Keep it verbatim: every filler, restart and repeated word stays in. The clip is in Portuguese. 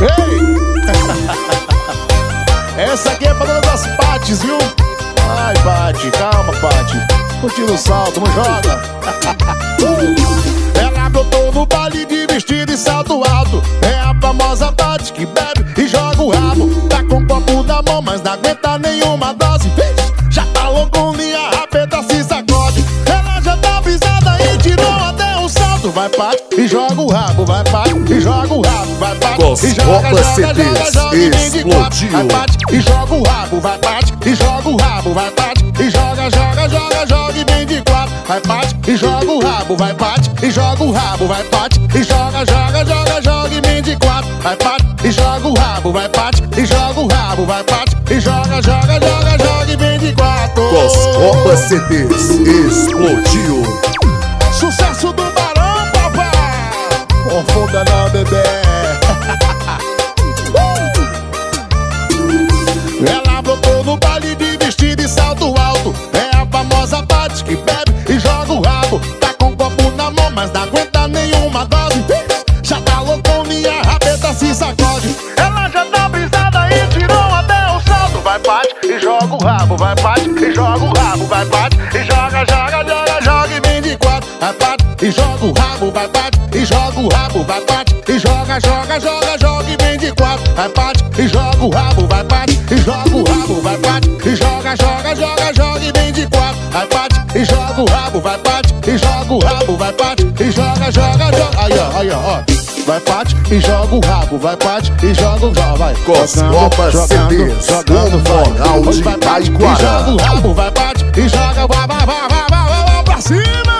Ei! Essa aqui é pra todas as Patys, viu? Ai, Paty, calma, Paty. Curtindo o salto, não joga. Ela brotou no baile de vestido e salto alto. É a famosa Paty que bebe e joga o rabo. Tá com o copo na mão, mas não aguenta nenhuma dose. Já tá louco, minha rapeta se sacode. Ela já tá avisada e tirou até um salto. Vai, Paty, e joga o rabo. Vai, Paty, e joga o rabo. Vai, Paty, e joga, joga, joga, joga e vem de quatro. Vai, Paty, e joga o rabo. Vai, Paty, e joga o rabo. Vai, Paty, e joga, joga, joga, joga e vem de quatro. Vai, Paty, e joga o rabo. Vai, Paty, e joga o rabo. Vai, Paty, e joga, joga, joga, joga e vem de quatro. Vai, Paty, e joga o rabo. Vai, Paty, e joga o rabo. Vai, Paty, e joga, joga, joga, joga e vem de quatro. Copa C Ds explodiu. Sucesso do Barão, papai. Confunde não, bebê. Ela brotou no baile de vestido e salto alto. É a famosa Paty que bebe e joga o rabo. Tá com o copo na mão, mas não aguenta nenhuma dose. Já tá loucão, minha rabeta se sacode. Ela já tá brisada e tirou até o salto. Vai, Paty, e joga o rabo. Vai, Paty, e joga o rabo. Vai, Paty, e joga, joga, joga, joga e vem de quatro. Vai, Paty, e joga o rabo. Vai, Paty, e joga o rabo. Vai, Paty, e joga, joga, joga, joga e vem de quatro. Vai, Paty, e joga o rabo. Vai, Paty, e joga o rabo. Vai, Paty, e joga, joga, joga, joga e vem de quatro. Vai, Paty, e joga o rabo. Vai, Paty, e joga o rabo. Vai, Paty, e joga, joga, joga. Aí, ó, aí, ó. Vai, Paty, e joga o rabo. Vai, Paty, e joga o rabo. Vai, Copa C Ds, jogando moral de Itaquara. Vai, Paty, e joga o rabo. Vai, Paty, e joga, vai, vai, vai, vai, vai, vai pra cima.